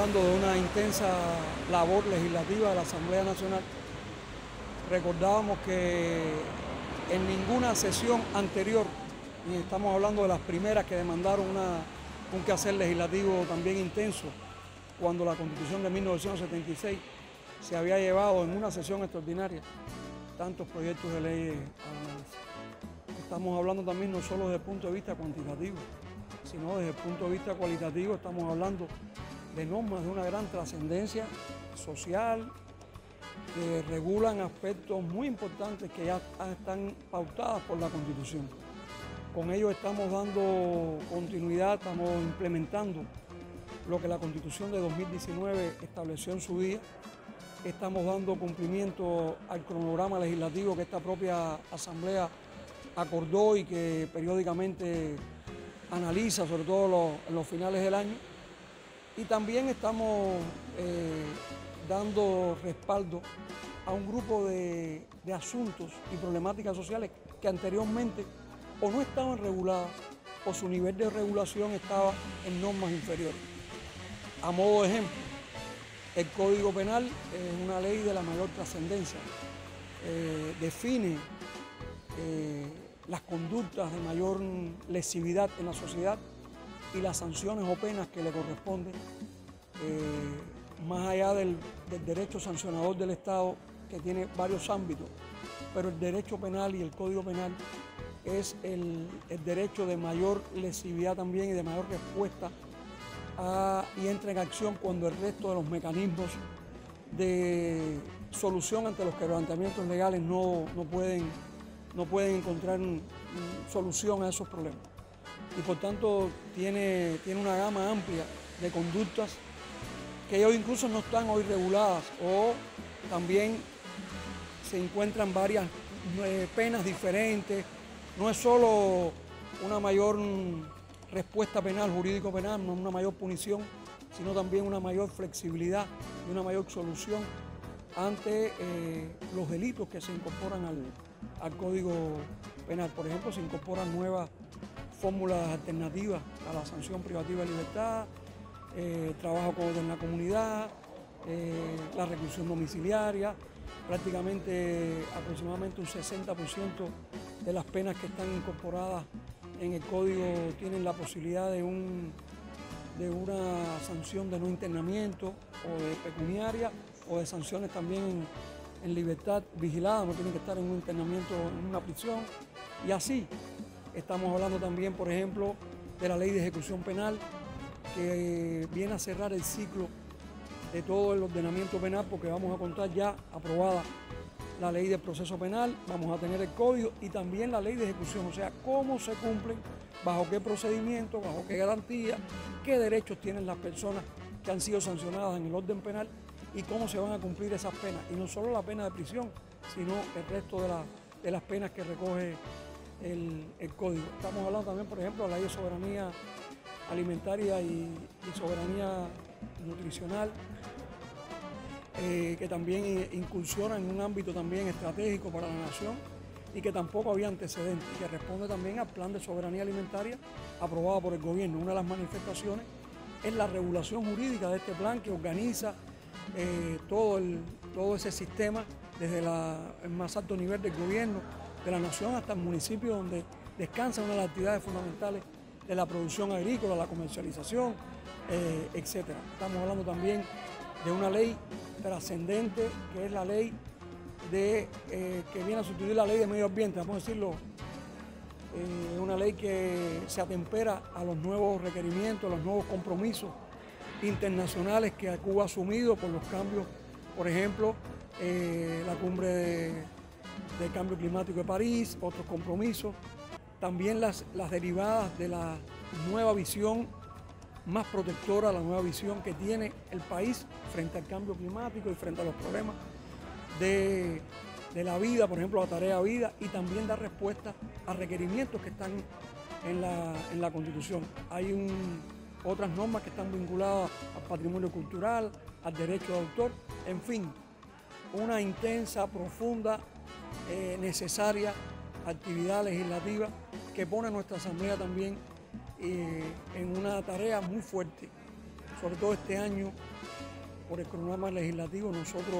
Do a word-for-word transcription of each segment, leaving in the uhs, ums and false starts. hablando de una intensa labor legislativa de la Asamblea Nacional. Recordábamos que en ninguna sesión anterior, y estamos hablando de las primeras que demandaron una, un quehacer legislativo también intenso, cuando la Constitución de mil novecientos setenta y seis se había llevado en una sesión extraordinaria tantos proyectos de ley a la mesa. Estamos hablando también no solo desde el punto de vista cuantitativo, sino desde el punto de vista cualitativo. Estamos hablando de normas de una gran trascendencia social, que regulan aspectos muy importantes que ya están pautadas por la Constitución. Con ello estamos dando continuidad, estamos implementando lo que la Constitución de dos mil diecinueve estableció en su día. Estamos dando cumplimiento al cronograma legislativo que esta propia Asamblea acordó y que periódicamente analiza, sobre todo los, los finales del año. Y también estamos eh, dando respaldo a un grupo de, de asuntos y problemáticas sociales que anteriormente o no estaban reguladas o su nivel de regulación estaba en normas inferiores. A modo de ejemplo, el Código Penal es una ley de la mayor trascendencia, eh, define eh, las conductas de mayor lesividad en la sociedad y las sanciones o penas que le corresponden, eh, más allá del, del derecho sancionador del Estado, que tiene varios ámbitos, pero el derecho penal y el Código Penal es el, el derecho de mayor lesividad también y de mayor respuesta a, y entra en acción cuando el resto de los mecanismos de solución ante los quebrantamientos legales no, no pueden... no pueden encontrar solución a esos problemas. Y por tanto tiene, tiene una gama amplia de conductas que hoy incluso no están hoy reguladas, o también se encuentran varias eh, penas diferentes. No es solo una mayor respuesta penal, jurídico penal, no es una mayor punición, sino también una mayor flexibilidad y una mayor solución ante eh, los delitos que se incorporan al, al Código Penal. Por ejemplo, se incorporan nuevas fórmulas alternativas a la sanción privativa de libertad, eh, trabajo en la comunidad, eh, la reclusión domiciliaria. Prácticamente aproximadamente un sesenta por ciento de las penas que están incorporadas en el Código tienen la posibilidad de, un, de una sanción de no internamiento o de pecuniaria, o de sanciones también en libertad vigilada, no tienen que estar en un internamiento, en una prisión. Y así estamos hablando también, por ejemplo, de la ley de ejecución penal, que viene a cerrar el ciclo de todo el ordenamiento penal, porque vamos a contar ya aprobada la ley de proceso penal, vamos a tener el código y también la ley de ejecución, o sea, cómo se cumplen, bajo qué procedimiento, bajo qué garantía, qué derechos tienen las personas que han sido sancionadas en el orden penal, y cómo se van a cumplir esas penas, y no solo la pena de prisión, sino el resto de, la, de las penas que recoge el, el Código. Estamos hablando también, por ejemplo, de la ley de soberanía alimentaria y, y soberanía nutricional, eh, que también incursiona en un ámbito también estratégico para la nación, y que tampoco había antecedentes, y que responde también al Plan de Soberanía Alimentaria aprobado por el gobierno. Una de las manifestaciones es la regulación jurídica de este plan, que organiza Eh, todo, el, todo ese sistema, desde la, el más alto nivel del gobierno, de la nación, hasta el municipio, donde descansa una de las actividades fundamentales de la producción agrícola, la comercialización, eh, etcétera. Estamos hablando también de una ley trascendente, que es la ley de, eh, que viene a sustituir la ley de medio ambiente, vamos a decirlo, eh, una ley que se atempera a los nuevos requerimientos, a los nuevos compromisos internacionales que Cuba ha asumido por los cambios, por ejemplo, eh, la cumbre de, de cambio climático de París, otros compromisos, también las, las derivadas de la nueva visión más protectora, la nueva visión que tiene el país frente al cambio climático y frente a los problemas de, de la vida, por ejemplo, la tarea vida, y también dar respuesta a requerimientos que están en la, en la Constitución. Hay un... otras normas que están vinculadas al patrimonio cultural, al derecho de autor, en fin, una intensa, profunda, eh, necesaria actividad legislativa que pone a nuestra Asamblea también eh, en una tarea muy fuerte, sobre todo este año, por el cronograma legislativo, nosotros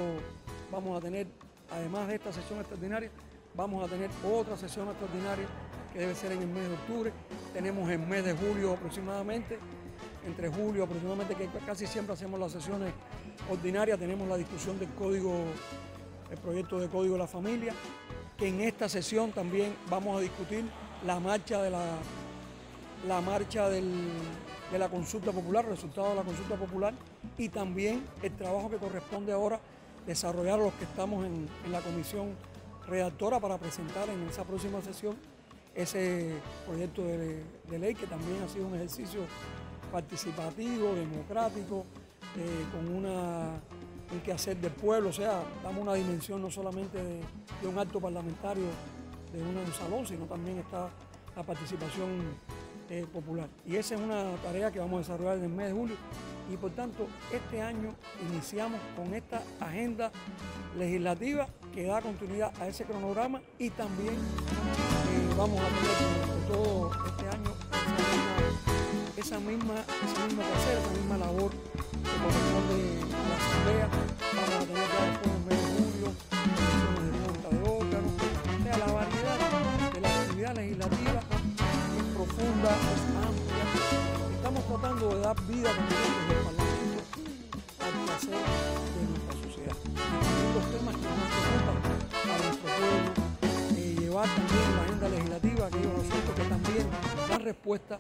vamos a tener, además de esta sesión extraordinaria, vamos a tener otra sesión extraordinaria que debe ser en el mes de octubre. Tenemos el mes de julio aproximadamente, entre julio aproximadamente, que casi siempre hacemos las sesiones ordinarias, tenemos la discusión del código, el proyecto de Código de la Familia, que en esta sesión también vamos a discutir la marcha de la, la marcha del, de la consulta popular, el resultado de la consulta popular, y también el trabajo que corresponde ahora desarrollar los que estamos en, en la comisión redactora para presentar en esa próxima sesión ese proyecto de, de ley, que también ha sido un ejercicio participativo, democrático, eh, con una, un quehacer del pueblo, o sea, damos una dimensión no solamente de, de un acto parlamentario, de una, un salón, sino también está la participación eh, popular. Y esa es una tarea que vamos a desarrollar en el mes de julio, y por tanto este año iniciamos con esta agenda legislativa que da continuidad a ese cronograma, y también eh, vamos a tener con todo este año esa misma, esa misma tarea, esa misma labor que corresponde a la Asamblea. Vamos a tener ya después del mes de julio, elecciones de junta de órganos, o sea, la variedad de la actividad legislativa es profunda, es amplia. Estamos tratando de dar vida también desde el Parlamento al placer de nuestra sociedad. Son los temas que nos preocupan a nuestro pueblo, eh, llevar también la agenda legislativa, aquellos asuntos que también dan respuesta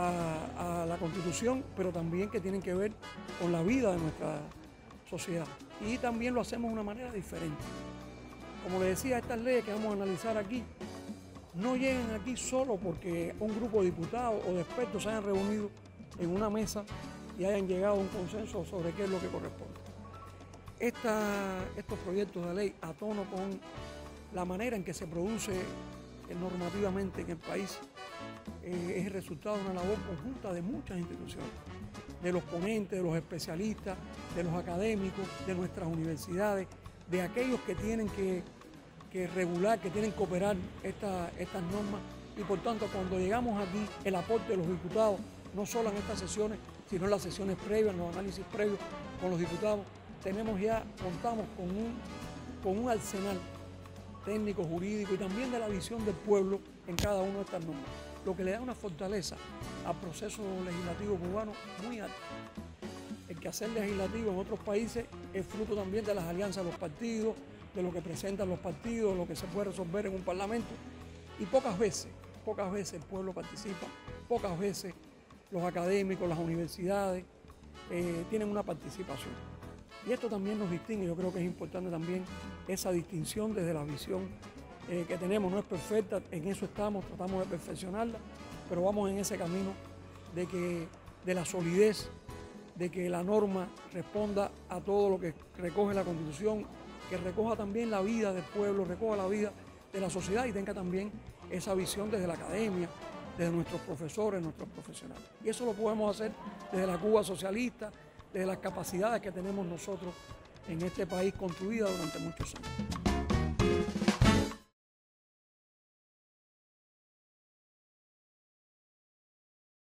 A, a la Constitución, pero también que tienen que ver con la vida de nuestra sociedad. Y también lo hacemos de una manera diferente. Como les decía, estas leyes que vamos a analizar aquí no llegan aquí solo porque un grupo de diputados o de expertos se hayan reunido en una mesa y hayan llegado a un consenso sobre qué es lo que corresponde. Esta, estos proyectos de ley, a tono con la manera en que se produce normativamente en el país, Eh, es el resultado de una labor conjunta de muchas instituciones, de los ponentes, de los especialistas, de los académicos, de nuestras universidades, de aquellos que tienen que, que regular, que tienen que operar esta, estas normas, y por tanto cuando llegamos aquí, el aporte de los diputados, no solo en estas sesiones, sino en las sesiones previas, en los análisis previos con los diputados, tenemos ya, contamos con un, con un arsenal técnico, jurídico, y también de la visión del pueblo en cada una de estas normas, lo que le da una fortaleza al proceso legislativo cubano muy alta. El quehacer legislativo en otros países es fruto también de las alianzas de los partidos, de lo que presentan los partidos, lo que se puede resolver en un parlamento, y pocas veces, pocas veces el pueblo participa, pocas veces los académicos, las universidades eh, tienen una participación. Y esto también nos distingue, yo creo que es importante también esa distinción desde la visión Eh, que tenemos. No es perfecta, en eso estamos, tratamos de perfeccionarla, pero vamos en ese camino de, que, de la solidez, de que la norma responda a todo lo que recoge la Constitución, que recoja también la vida del pueblo, recoja la vida de la sociedad, y tenga también esa visión desde la academia, desde nuestros profesores, nuestros profesionales. Y eso lo podemos hacer desde la Cuba socialista, desde las capacidades que tenemos nosotros en este país construida durante muchos años.